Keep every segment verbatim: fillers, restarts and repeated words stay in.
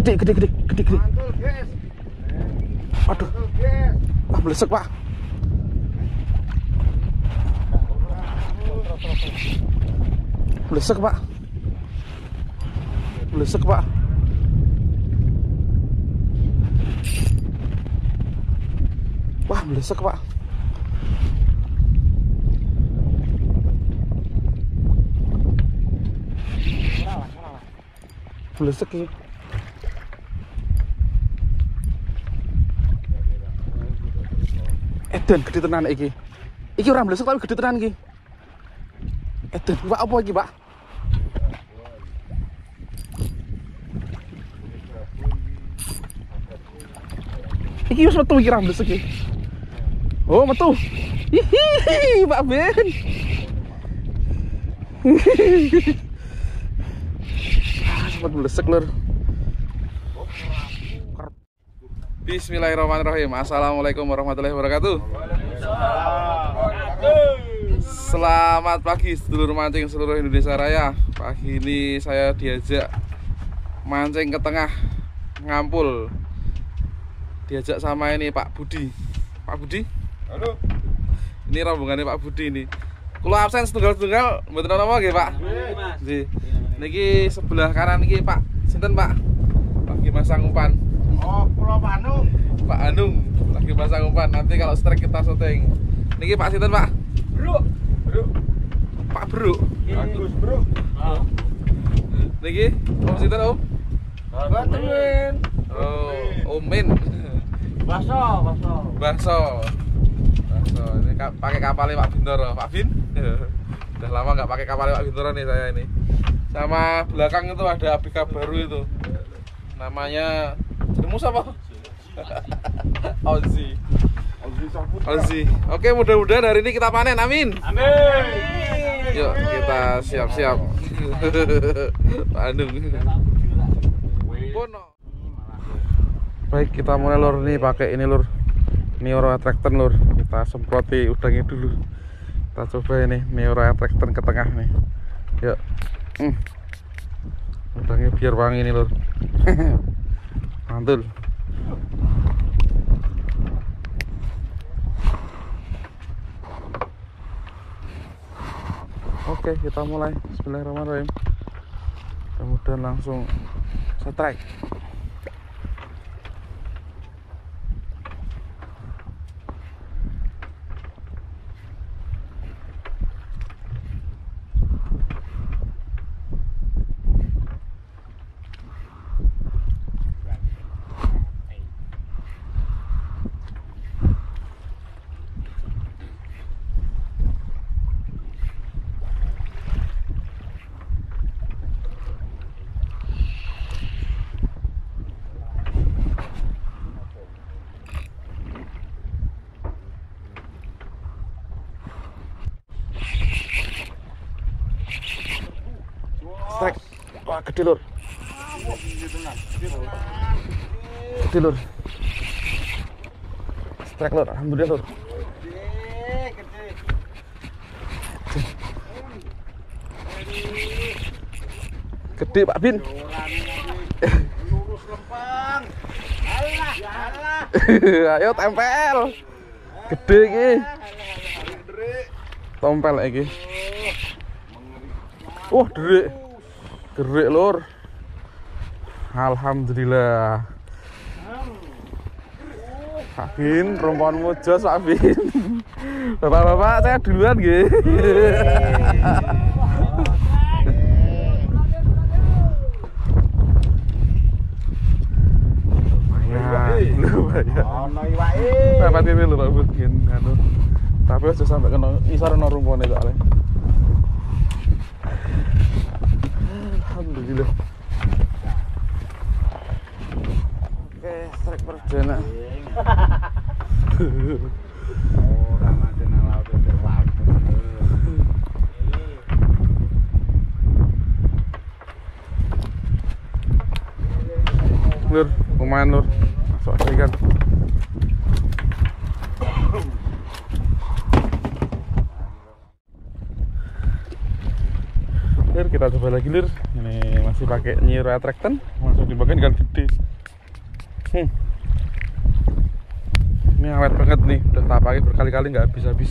gede gede gede gede gede. Waduh, ah belesek pak. Belesek pak. Belesek pak. Wah belesek pak. Belesek ya. Edan gede tenan iki. Iki ora blesek tapi gede tenan iki. Edan Pak apa iki, Pak? Iki wis metu iki ra blesek iki. Oh, metu. Hihi, Pak Ben. Sempat blesek lur. Bismillahirrahmanirrahim. Assalamualaikum warahmatullahi wabarakatuh. Selamat pagi sedulur mancing seluruh Indonesia Raya. Pagi ini saya diajak mancing ke tengah Ngampul. Diajak sama ini Pak Budi. Pak Budi? Halo. Ini rombongannya Pak Budi ini. Kalau absen setunggal-setunggal mboten napa nggih, Pak? Nggih, Mas. Niki sebelah kanan niki Pak. Sinten, Pak? Pagi masang umpan. Oh, Pulau Pak Anung. Pak Anung lagi pasang umpan. Nanti kalau strike kita syuting. Niki Pak Sinten, Pak? Bro. Bro. Pak Bro. Bagus, Bro. Heeh. Niki Om Sinten, Om? Batuin. Oh, Om Min. Baso, baso. Baso. Baso. Ini pakai kapalnya Pak Bintoro. Pak Bin. Udah lama nggak pakai kapalnya Pak Bintoro nih saya ini. Sama belakang itu ada A B K baru itu. Namanya Jermus apa? Ozi. Ozi. Oke, mudah-mudahan hari ini kita panen. Amin. Amin. Yuk, kita siap-siap. Bandung. Baik, kita mulai lur nih pakai ini lur. Neuro Attractor lur. Kita semproti udangnya dulu. Kita coba ini Neuro Attractor ke tengah nih. Yuk. Hmm. Udangnya biar wangi nih lur. Mantul. Oke, kita mulai. Bismillahirrahmanirrahim. Kemudian langsung strike. Wah, gede lur. Gede lur. Strike lur, alhamdulillah lur. Gede, gede. Gede Pak Bin. Lurus lempeng. Alah, alah. Ayo tempel. Gede iki. Tompel iki. Wah, derik. Gerik lur. Alhamdulillah. Pak Bin, rombonganmu jos Pak Bin. Bapak-bapak saya duluan nggih. Bapak ini lho Pak Bin. Tapi aja sampai kena isar ana rumpone soalnya. Alhamdulillah. Oke, strike perdana. Ora mancing laut itu laut. Lur, lumayan lur. Masuk ikan. kita coba lagi lir. Ini masih pakai Neuro Attractor, masuk di bagian ikan gede. Hmm. Ini awet banget nih, udah tak pakai berkali-kali nggak habis-habis.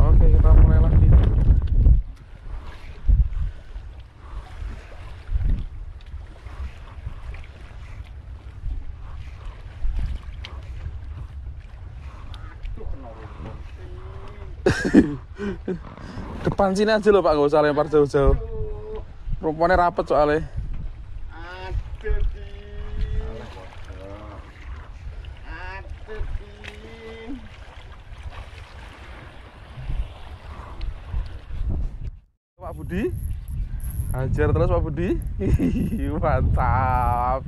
Oke, kita mulai lagi. Depan sini aja loh Pak, nggak usah lempar jauh-jauh. Rumpunnya rapet soalnya. Aduh, aduh. Pak Budi, hajar terus Pak Budi. Mantap.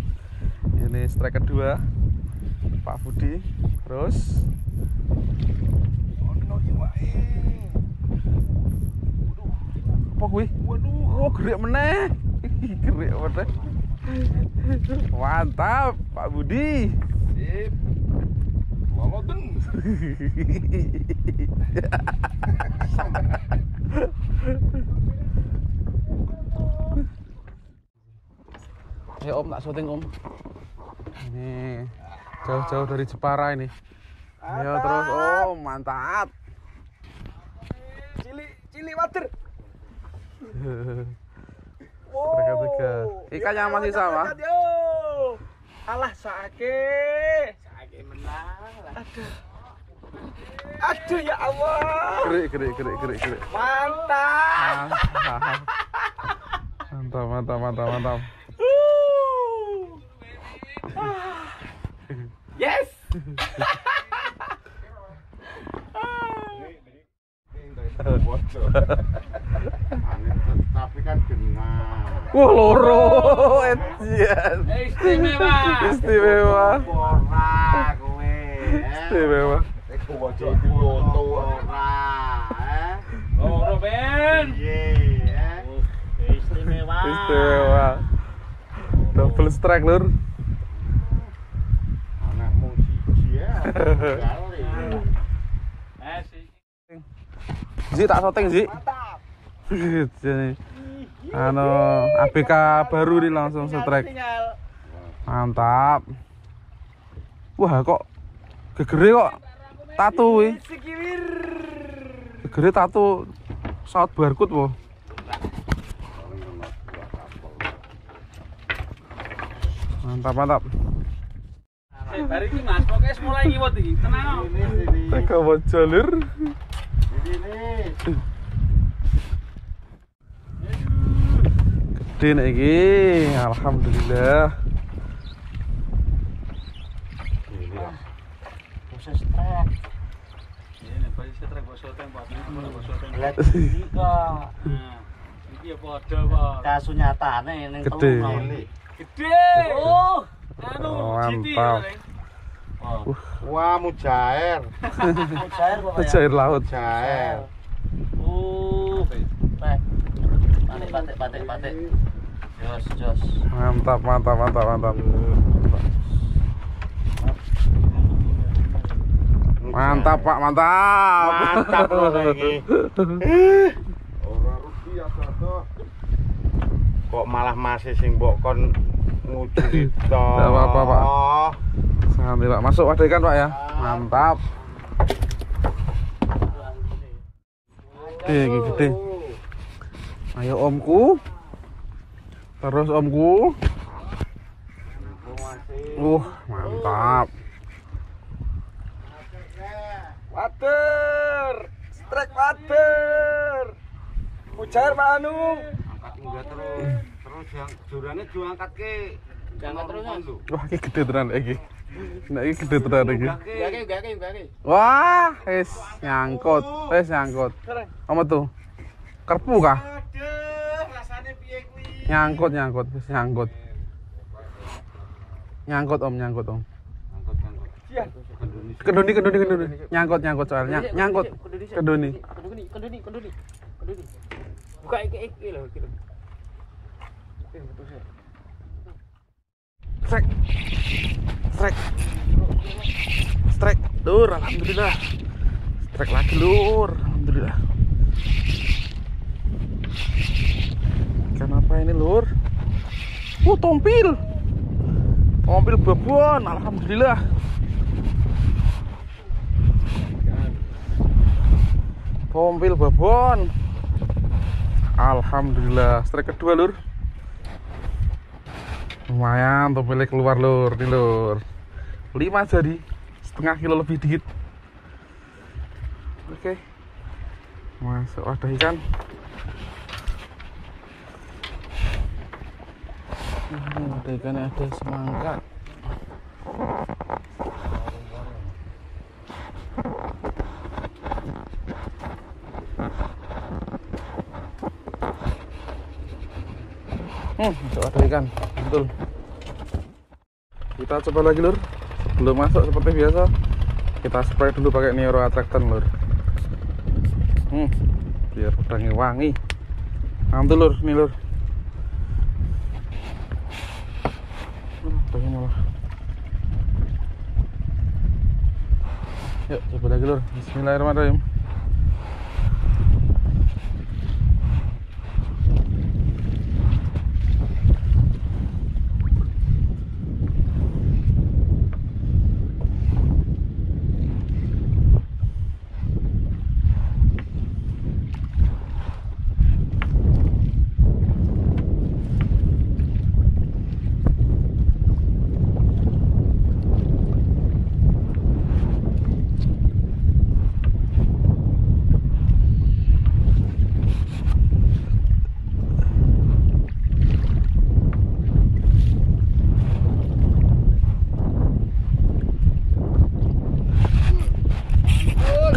Ini strike kedua Pak Budi, terus. Apa gue? Waduh, oh, gerik meneh. Gerik meneh. Mantap, Pak Budi. Sip. Walaupun. Ayo Om, tak syuting Om. Ini jauh-jauh dari Jepara ini. Ayo terus, oh mantap. Cili, cili water. Tiga-tiga. Ikannya masih sama. Alah sake, sake menang. Aduh, aduh ya Allah. Gerik, gerik, gerik, gerik, gerik. Mantap. Mantap, mantap, mantap, mantap. Yes. Tapi kan benar. Wah, loro. Yes. Istimewa. Istimewa. Ora kowe. Istimewa. Iku waca iki loto ora, eh. Loro ben. Iya, eh. Istimewa. Istimewa. Double strike, Lur. Anakmu siji ya. Eh, siji. Zi tak shooting, Zi. Ano A B K baru nih langsung strike. Mantap. Wah kok gegere kok tatu wih. Gegere tatu saut barcode wo. Mantap mantap. Bari iki Mas, pokoke wis mulai ngiwot iki. Tenang. Teko wajo lur. Iki din iki, alhamdulillah. Proses trek. Ini proses trek bosot tempat, bosot tempat. Iki kok. Iki padha, Pak. Kasunyatane ning telu. Gede. Oh, anu jiti. Wah, mujair. Mujair kok. Mujair laut. Mujair. Oh, baik. Patek, patek, patek. Jos, jos. Mantap, mantap, mantap, mantap. Mantap Pak, mantap. Mantap loh ini. Orang rupiah satu. Kok malah masih sing mbok kon ngucuri to. Enggak apa-apa Pak. Sampai Pak masuk ada ikan Pak ya. Mantap. Gede, gede. Ayo omku, terus omku. Uh, mantap. Water, strike water. Mujair Pak Anu. Angkat hingga terus, terus yang jurannya juga angkat ke. Jangan terus Anu. Wah, ini gede teran lagi. Nah, ini gede teran lagi. Wah, es nyangkut, es nyangkut. Apa tuh? Kerpu kah? Nyangkut, nyangkut, nyangkut. Nyangkut Om, nyangkut Om. Kenduni, kenduni, kenduni. Nyangkut, nyangkut soalnya. Nyangkut. Kenduni. Kenduni, kenduni, kenduni. Kenduni. Buka iki iki lho, iki lho. strek, strek, strek, lur, alhamdulillah. Strek lagi lur, alhamdulillah. Ikan apa ini lur? Uh, tompil, tompil babon, alhamdulillah. Tompil babon, alhamdulillah. Strek kedua lur. Lumayan tompilnya keluar lur, nih lur. Lima jadi, setengah kilo lebih dikit. Oke, masuk wadah ikan. Hmm, ada ikan, ada semangka. Hmm, masuk wadah ikan. Betul. Kita coba lagi lur. Sebelum masuk seperti biasa kita spray dulu pakai Neuro Attractor lur. Hmm, biar udangnya wangi. Mantul lur, nih lur. Udangnya malah. Yuk coba lagi lur. Bismillahirrahmanirrahim.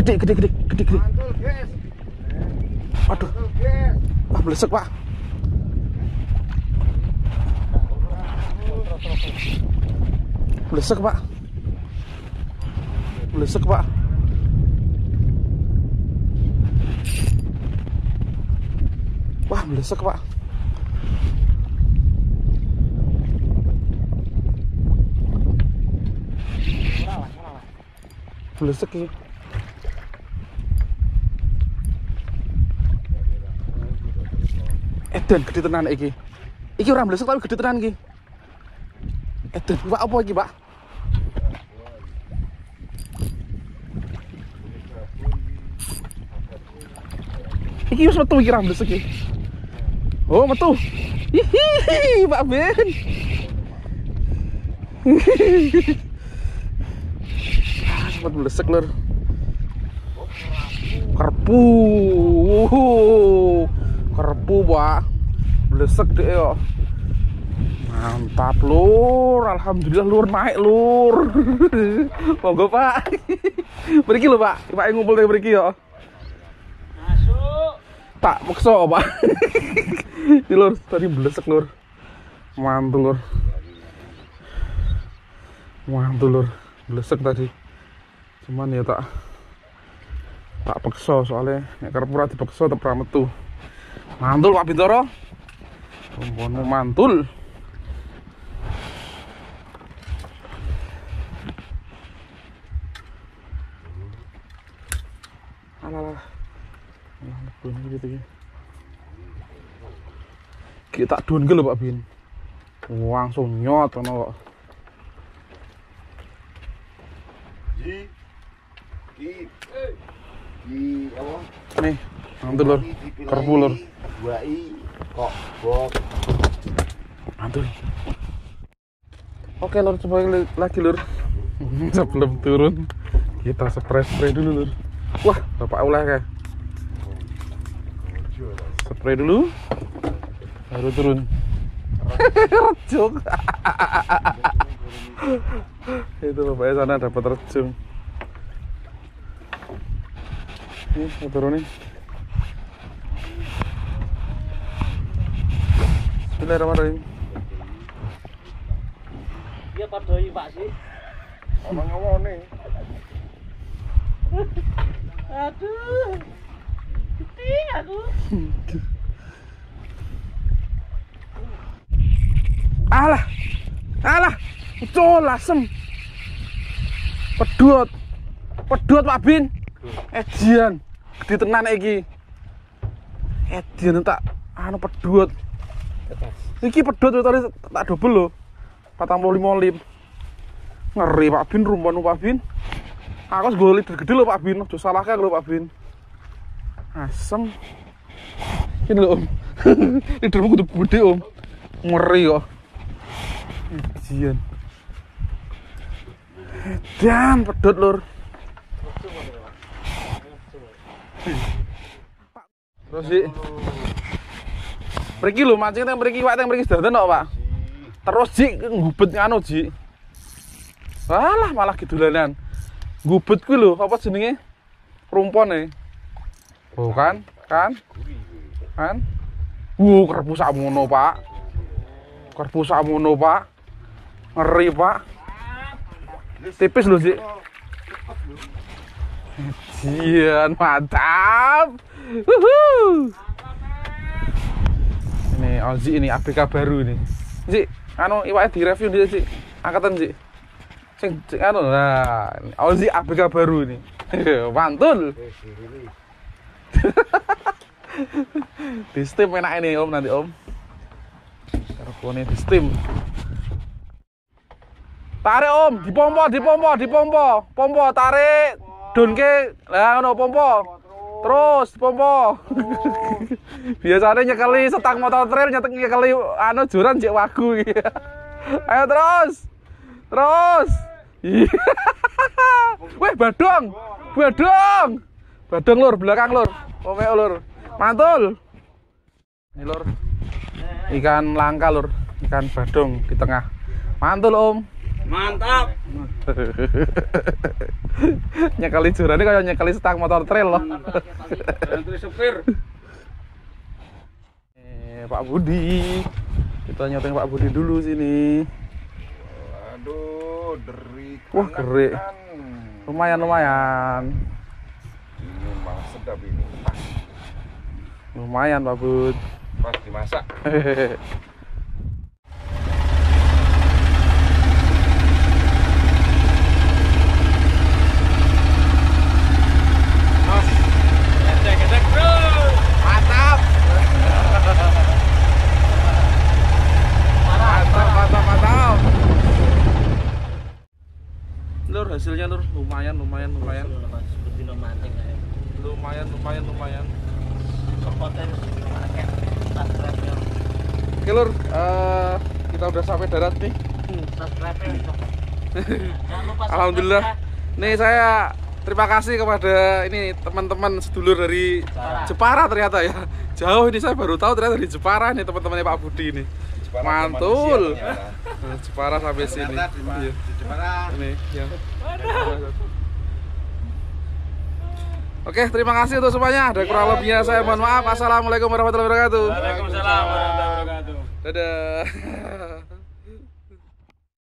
Gede, gede, gede, gede, gede. Waduh, Pak belesek Pak. Belesek Pak. Belesek Pak. Wah, belesek Pak. Belesek ya. Edan gede tenan iki. Iki ora mblesek tapi gede tenan iki. Edan Pak apa iki, Pak? Iki wis metu iki ora mblesek iki. Oh, metu. Hihi, Pak Ben. Ah, sempat mblesek lur. Kerpu. Kerpu, Pak. Blesek deh yo. Mantap lur, alhamdulillah lur naik lur. Monggo Pak. Beriki lho Pak, Pak ngumpul teh beriki yo. Masuk. Tak meksa Pak. Ini lur tadi blesek lur. Mantul lur. Mantul lur, blesek tadi. Cuman ya tak tak peksa soalnya nek kerep ora dipeksa tetep ra metu. Mantul Pak Bintoro. Bono mantul. Alalah. Kita dun gelo Pak Bin. Langsung nyot ono kok. Ji. Ki. Ji apa? Nih, mantul lur. Kerbu lur. Wai kok bok mantul. Oke lur, coba lagi lur. Sebelum turun kita spray spray dulu lur. Wah bapak ulah kayak spray dulu baru turun. Rejung itu bapaknya sana dapat rejung. Ini mau turunin. Bismillahirrahmanirrahim. Iya Pak Doi Pak sih. Orang ngawone. Aduh. Gede aku. Alah. Alah, ucul lasem. Pedot. Pedot Pak Bin. Ejian, gede tenan iki. Ejian tak anu pedot. Iki pedot tadi tak dobel lho. empat puluh lima lim. Ngeri Pak Bin, rumpun Pak Bin. Aku wis golek gede lho Pak Bin, aja salahke lho Pak Bin. Asem. Ini lho Om. Lidermu kudu gede Om. Ngeri kok. Ejian. Edan pedot lur. Terus sih. Pergi lho mancing teng mriki Pak, teng mriki sedanten kok Pak. Terus Ji ngubet anu Ji. Walah malah kidulanan. Ngubet kuwi lho apa jenenge? Rumpone. Bukan, kan? Kan? Wuh, kerbu sak mono Pak. Kerbu sak mono Pak. Ngeri Pak. Tipis lho Ji. Jian, mantap. Wuhu. Ini Ozi ini A B K baru ini. Ji, anu iwake direview dia Ji. Angkatan Ji. Sing anu nah, Ozi A B K baru ini. Mantul. Di steam enak ini Om nanti Om. Karone di steam. Tarik Om, dipompo, dipompo, dipompo. Pompo tarik. Donke, lah ngono pompo. Terus pompo. Biasanya nyekeli setang motor trail nyetek nyekeli anu joran jek wagu iki. Ayo terus. Terus. Weh badong. Badong. Badong lur belakang lur. Omeo lur. Mantul. Ini lur. Ikan langka lur, ikan badong di tengah. Mantul Om. Mantap. Nyekali jurane kaya nyekali setang motor trail loh. Eh, Pak Budi. Kita nyoteng Pak Budi dulu sini. Aduh, derik. Wah, gerik. Lumayan-lumayan. Ini malah sedap ini. Lumayan, Pak Bud. Pas dimasak. Hasilnya lur lumayan lumayan lumayan lumayan lumayan lumayan oke lur, uh, kita udah sampai darat nih. Alhamdulillah nih, saya terima kasih kepada ini teman-teman sedulur dari Jepara. Ternyata ya jauh ini, saya baru tahu ternyata di Jepara nih teman-temannya Pak Budi ini. Mantul. Jepara sampai sini. Iya. Ini, ya. Oke, terima kasih untuk semuanya. Ada kurang lebihnya saya mohon maaf. Assalamualaikum warahmatullahi wabarakatuh. Waalaikumsalam warahmatullahi wabarakatuh. Dadah.